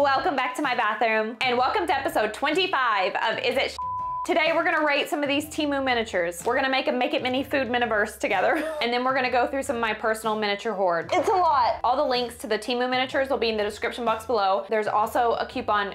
Welcome back to my bathroom and welcome to episode 25 of Is It Sh**? Today we're gonna rate some of these Temu miniatures. We're gonna make a Make It Mini Food Miniverse together. And then we're gonna go through some of my personal miniature hoard. It's a lot. All the links to the Temu miniatures will be in the description box below. There's also a coupon.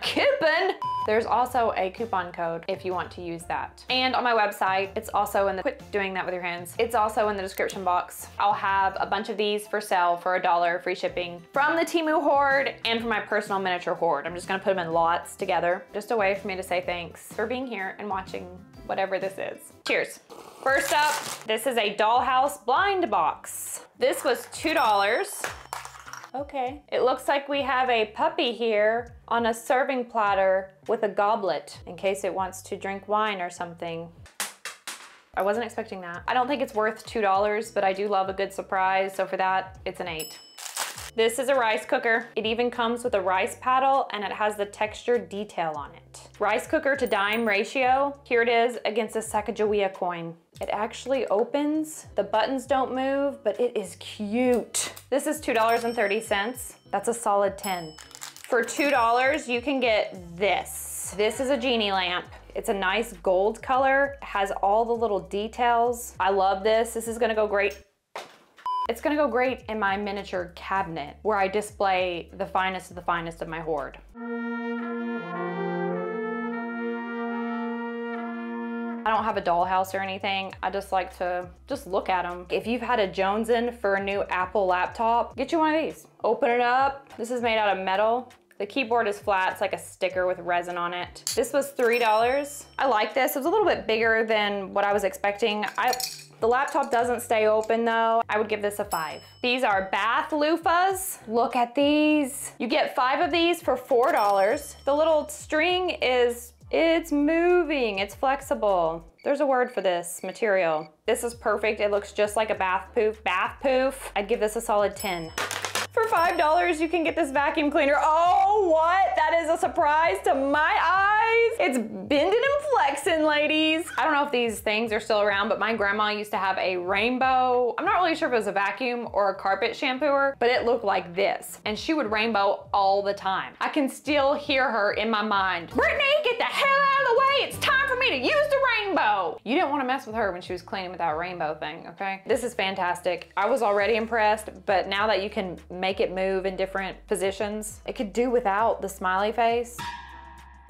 There's also a coupon code if you want to use that. And on my website, it's also in the, quit doing that with your hands. It's also in the description box. I'll have a bunch of these for sale for $1, free shipping from the Temu hoard and from my personal miniature hoard. I'm just gonna put them in lots together. Just a way for me to say thanks for being here and watching. Whatever this is. Cheers. First up, this is a dollhouse blind box. This was $2. Okay. It looks like we have a puppy here on a serving platter with a goblet in case it wants to drink wine or something. I wasn't expecting that. I don't think it's worth $2, but I do love a good surprise. So for that, it's an 8. This is a rice cooker. It even comes with a rice paddle and it has the textured detail on it. Rice cooker to dime ratio. Here it is against a Sacagawea coin. It actually opens. The buttons don't move, but it is cute. This is $2.30. That's a solid 10. For $2, you can get this. This is a genie lamp. It's a nice gold color. It has all the little details. I love this. This is gonna go great. It's gonna go great in my miniature cabinet where I display the finest of my hoard. I don't have a dollhouse or anything. I just like to just look at them. If you've had a Jonesin for a new Apple laptop, get you one of these. Open it up. This is made out of metal. The keyboard is flat. It's like a sticker with resin on it. This was $3. I like this. It was a little bit bigger than what I was expecting. The laptop doesn't stay open though. I would give this a 5. These are bath loofahs. Look at these. You get 5 of these for $4. The little string it's moving, it's flexible. There's a word for this material. This is perfect. It looks just like a bath poof. Bath poof. I'd give this a solid 10. For $5, you can get this vacuum cleaner. Oh, what? That is a surprise to my eyes. It's bending and flexing, ladies. I don't know if these things are still around, but my grandma used to have a rainbow. I'm not really sure if it was a vacuum or a carpet shampooer, but it looked like this. And she would rainbow all the time. I can still hear her in my mind. Brittany, get the hell out of the way. It's time for me to use the rainbow. You didn't want to mess with her when she was cleaning with that rainbow thing, okay? This is fantastic. I was already impressed, but now that you can make it move in different positions. It could do without the smiley face,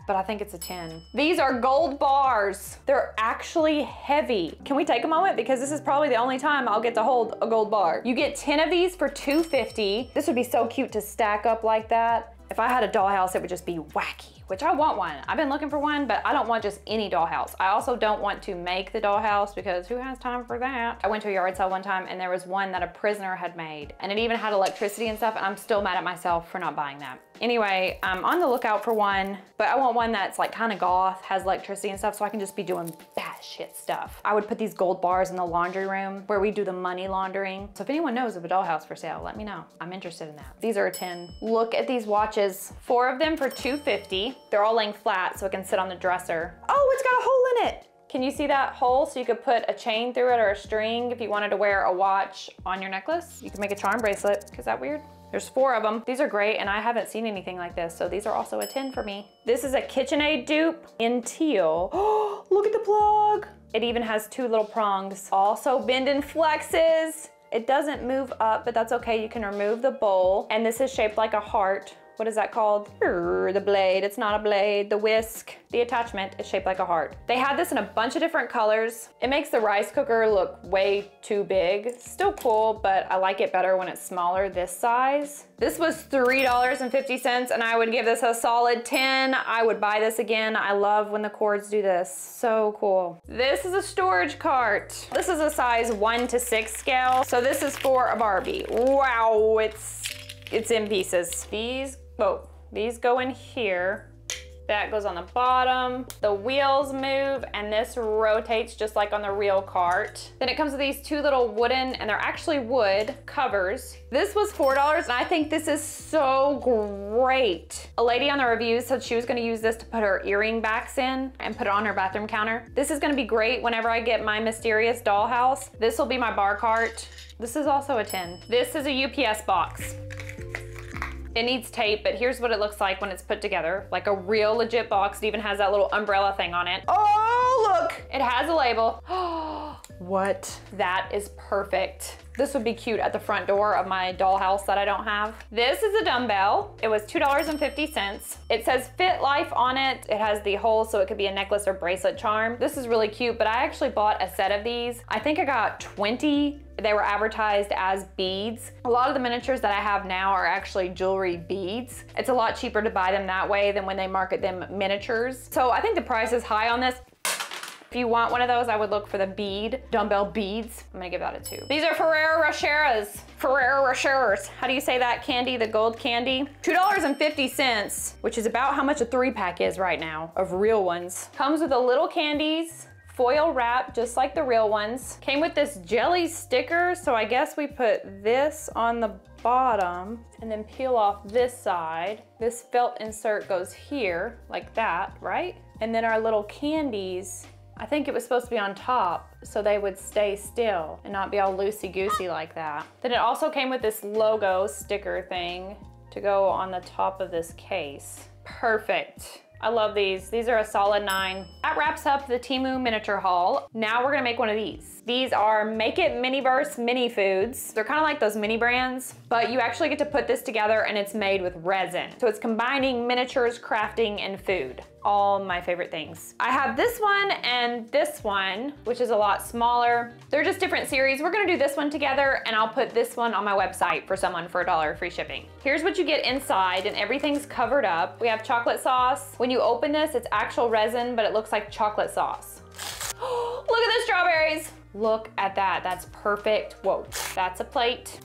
but I think it's a 10. These are gold bars. They're actually heavy. Can we take a moment? Because this is probably the only time I'll get to hold a gold bar. You get 10 of these for $2.50. This would be so cute to stack up like that. If I had a dollhouse, it would just be wacky, which I want one. I've been looking for one, but I don't want just any dollhouse. I also don't want to make the dollhouse because who has time for that? I went to a yard sale one time and there was one that a prisoner had made and it even had electricity and stuff and I'm still mad at myself for not buying that. Anyway, I'm on the lookout for one, but I want one that's like kind of goth, has electricity and stuff so I can just be doing batshit stuff. I would put these gold bars in the laundry room where we do the money laundering. So if anyone knows of a dollhouse for sale, let me know. I'm interested in that. These are a 10. Look at these watches. 4 of them for $2.50. They're all laying flat so it can sit on the dresser. Oh, it's got a hole in it. Can you see that hole? So you could put a chain through it or a string if you wanted to wear a watch on your necklace. You can make a charm bracelet. Is that weird? There's 4 of them. These are great and I haven't seen anything like this. So these are also a 10 for me. This is a KitchenAid dupe in teal. Oh, look at the plug. It even has 2 little prongs. Also bend and flexes. It doesn't move up, but that's okay. You can remove the bowl and this is shaped like a heart. What is that called? The blade. It's not a blade. The whisk. The attachment is shaped like a heart. They had this in a bunch of different colors. It makes the rice cooker look way too big. Still cool, but I like it better when it's smaller this size. This was $3.50 and I would give this a solid 10. I would buy this again. I love when the cords do this. So cool. This is a storage cart. This is a size 1 to 6 scale. So this is for a Barbie. Wow, it's in pieces. These go in here. That goes on the bottom. The wheels move and this rotates just like on the real cart. Then it comes with these 2 little wooden, and they're actually wood, covers. This was $4 and I think this is so great. A lady on the reviews said she was gonna use this to put her earring backs in and put it on her bathroom counter. This is gonna be great whenever I get my mysterious dollhouse. This will be my bar cart. This is also a 10. This is a UPS box. It needs tape, but here's what it looks like when it's put together. Like a real legit box. It even has that little umbrella thing on it. Oh, look! It has a label. What? That is perfect. This would be cute at the front door of my dollhouse that I don't have. This is a dumbbell. It was $2.50. It says Fit Life on it. It has the hole so it could be a necklace or bracelet charm. This is really cute, but I actually bought a set of these. I think I got 20. They were advertised as beads. A lot of the miniatures that I have now are actually jewelry beads. It's a lot cheaper to buy them that way than when they market them miniatures. So I think the price is high on this. If you want one of those, I would look for the bead, dumbbell beads. I'm gonna give that a 2. These are Ferrero Rocher's. Ferrero Rocher's. How do you say that candy, the gold candy? $2.50, which is about how much a 3-pack is right now of real ones. Comes with the little candies, foil wrap, just like the real ones. Came with this jelly sticker, so I guess we put this on the bottom and then peel off this side. This felt insert goes here, like that, right? And then our little candies, I think it was supposed to be on top so they would stay still and not be all loosey-goosey like that. Then it also came with this logo sticker thing to go on the top of this case. Perfect. I love these. These are a solid 9. That wraps up the Temu miniature haul. Now we're gonna make one of these. These are Make It Miniverse mini foods. They're kind of like those mini brands, but you actually get to put this together and it's made with resin. So it's combining miniatures, crafting, and food. All my favorite things. I have this one and this one, which is a lot smaller. They're just different series. We're gonna do this one together and I'll put this one on my website for someone for $1 free shipping. Here's what you get inside and everything's covered up. We have chocolate sauce. When you open this, it's actual resin, but it looks like chocolate sauce. Look at the strawberries. Look at that, that's perfect. Whoa, that's a plate.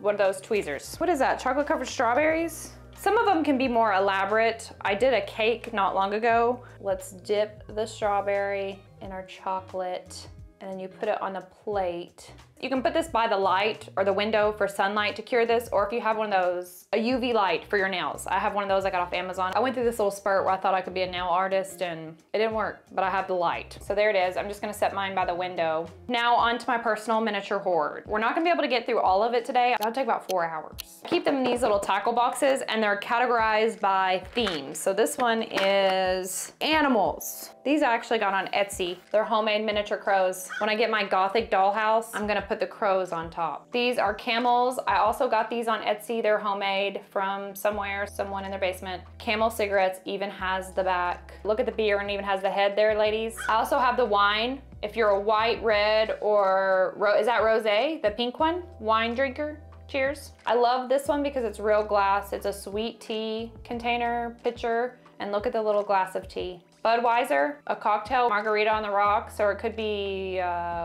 One of those tweezers. What is that, chocolate covered strawberries? Some of them can be more elaborate. I did a cake not long ago. Let's dip the strawberry in our chocolate and then you put it on a plate. You can put this by the light or the window for sunlight to cure this, or if you have one of those, a UV light for your nails. I have one of those I got off Amazon. I went through this little spurt where I thought I could be a nail artist and it didn't work, but I have the light. So there it is. I'm just gonna set mine by the window. Now onto my personal miniature hoard. We're not gonna be able to get through all of it today. That'll take about 4 hours. I keep them in these little tackle boxes and they're categorized by themes. So this one is animals. These I actually got on Etsy. They're homemade miniature crows. When I get my gothic dollhouse, I'm gonna put the crows on top. These are camels. I also got these on Etsy. They're homemade from somewhere, someone in their basement. Camel cigarettes even has the back. Look at the beer and even has the head there, ladies. I also have the wine. If you're a white, red, or is that rosé? The pink one? Wine drinker? Cheers. I love this one because it's real glass. It's a sweet tea container pitcher. And look at the little glass of tea. Budweiser, a cocktail margarita on the rocks, or it could be,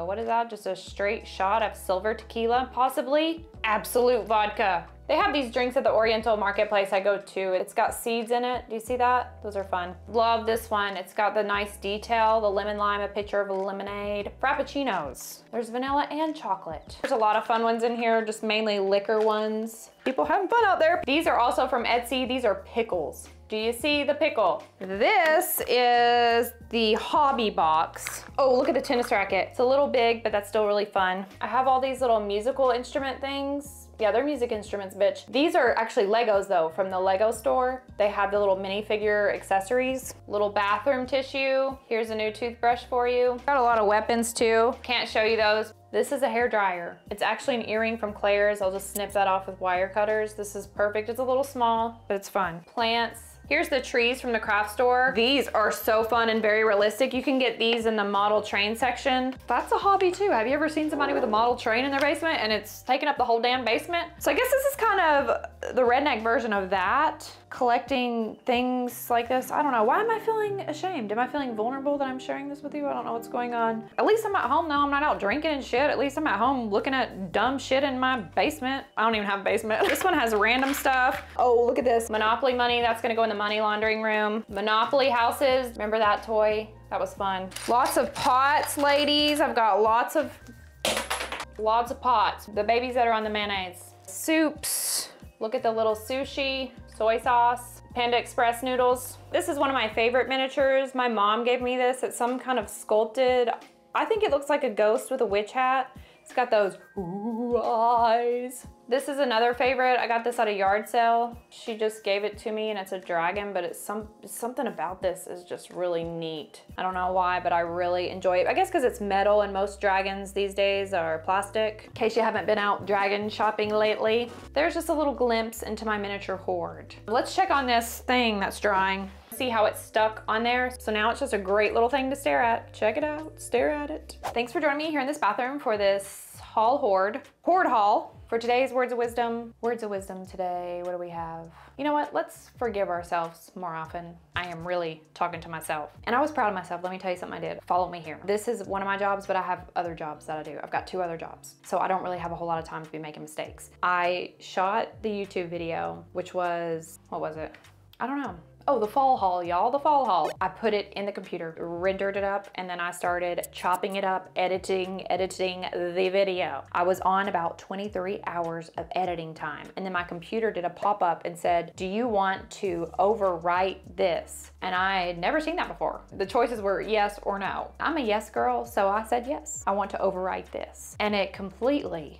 what is that? Just a straight shot of silver tequila, possibly. Absolute vodka. They have these drinks at the Oriental Marketplace I go to. It's got seeds in it. Do you see that? Those are fun. Love this one. It's got the nice detail, the lemon lime, a picture of a lemonade. Frappuccinos. There's vanilla and chocolate. There's a lot of fun ones in here, just mainly liquor ones. People having fun out there. These are also from Etsy. These are pickles. Do you see the pickle? This is the hobby box. Oh, look at the tennis racket. It's a little big, but that's still really fun. I have all these little musical instrument things. Yeah, they're music instruments, bitch. These are actually Legos though, from the Lego store. They have the little minifigure accessories. Little bathroom tissue. Here's a new toothbrush for you. Got a lot of weapons too. Can't show you those. This is a hair dryer. It's actually an earring from Claire's. I'll just snip that off with wire cutters. This is perfect. It's a little small, but it's fun. Plants. Here's the trees from the craft store. These are so fun and very realistic. You can get these in the model train section. That's a hobby too. Have you ever seen somebody with a model train in their basement and it's taking up the whole damn basement? So I guess this is kind of the redneck version of that. Collecting things like this. I don't know. Why am I feeling ashamed? Am I feeling vulnerable that I'm sharing this with you? I don't know what's going on. At least I'm at home though. I'm not out drinking and shit. At least I'm at home looking at dumb shit in my basement. I don't even have a basement. This one has random stuff. Oh, look at this. Monopoly money. That's gonna go in the money laundering room. Monopoly houses. Remember that toy? That was fun. Lots of pots, ladies. I've got lots of pots. The babies that are on the mayonnaise. Soups. Look at the little sushi, soy sauce, Panda Express noodles. This is one of my favorite miniatures. My mom gave me this. It's some kind of sculpted, I think it looks like a ghost with a witch hat. It's got those ooh eyes. This is another favorite. I got this at a yard sale. She just gave it to me and it's a dragon, but it's something about this is just really neat. I don't know why, but I really enjoy it. I guess because it's metal and most dragons these days are plastic. In case you haven't been out dragon shopping lately, there's just a little glimpse into my miniature hoard. Let's check on this thing that's drying. See how it's stuck on there. So now it's just a great little thing to stare at. Check it out, stare at it. Thanks for joining me here in this bathroom for this haul haul. For today's words of wisdom today, what do we have? You know what, let's forgive ourselves more often. I am really talking to myself. And I was proud of myself, let me tell you something I did. Follow me here. This is one of my jobs, but I have other jobs that I do. I've got 2 other jobs, so I don't really have a whole lot of time to be making mistakes. I shot the YouTube video, which was, what was it? I don't know. Oh, the fall haul, y'all, the fall haul. I put it in the computer, rendered it up, and then I started chopping it up, editing the video. I was on about 23 hours of editing time, and then my computer did a pop-up and said, do you want to overwrite this? And I had never seen that before. The choices were yes or no. I'm a yes girl, so I said yes. I want to overwrite this. And it completely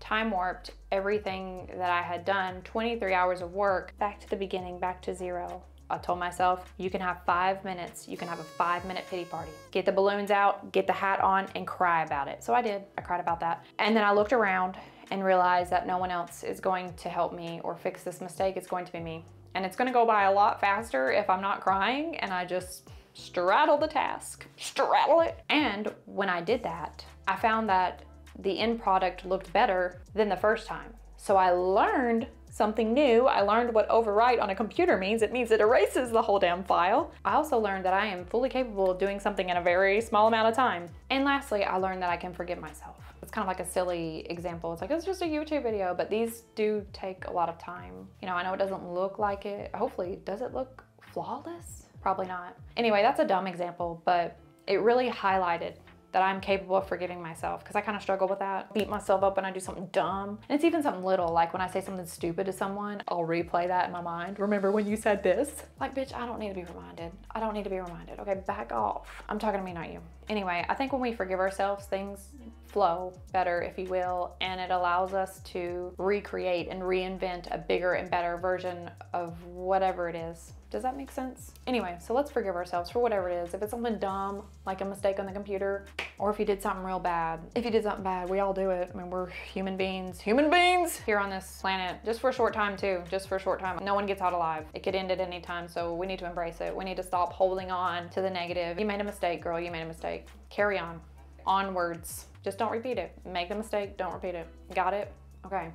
time warped everything that I had done, 23 hours of work, back to the beginning, back to zero. I told myself, you can have 5 minutes, you can have a 5-minute pity party. Get the balloons out, get the hat on, and cry about it. So I did, I cried about that. And then I looked around and realized that no one else is going to help me or fix this mistake, it's going to be me. And it's gonna go by a lot faster if I'm not crying and I just straddle the task, straddle it. And when I did that, I found that the end product looked better than the first time. So I learned something new. I learned what overwrite on a computer means. It means it erases the whole damn file. I also learned that I am fully capable of doing something in a very small amount of time. And lastly, I learned that I can forgive myself. It's kind of like a silly example. It's like, it's just a YouTube video, but these do take a lot of time. You know, I know it doesn't look like it. Hopefully, does it look flawless? Probably not. Anyway, that's a dumb example, but it really highlighted that I'm capable of forgiving myself, because I kind of struggle with that. Beat myself up when I do something dumb. And it's even something little, like when I say something stupid to someone, I'll replay that in my mind. Remember when you said this? Like, bitch, I don't need to be reminded. I don't need to be reminded. Okay, back off. I'm talking to me, not you. Anyway, I think when we forgive ourselves, things flow better, if you will, and it allows us to recreate and reinvent a bigger and better version of whatever it is. Does that make sense? Anyway, so let's forgive ourselves for whatever it is. If it's something dumb, like a mistake on the computer, or if you did something real bad. If you did something bad, we all do it. I mean, we're human beings here on this planet, just for a short time too, just for a short time. No one gets out alive. It could end at any time, so we need to embrace it. We need to stop holding on to the negative. You made a mistake, girl, you made a mistake. Carry on, onwards. Just don't repeat it. Make the mistake, don't repeat it. Got it? Okay,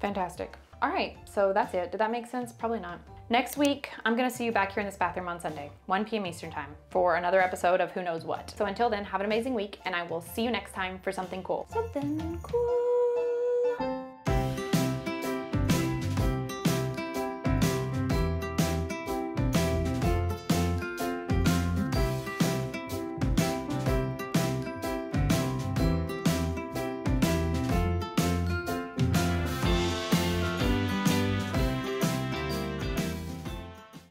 fantastic. All right, so that's it. Did that make sense? Probably not. Next week, I'm gonna see you back here in this bathroom on Sunday, 1 p.m. Eastern time, for another episode of Who Knows What. So until then, have an amazing week, and I will see you next time for something cool. Something cool.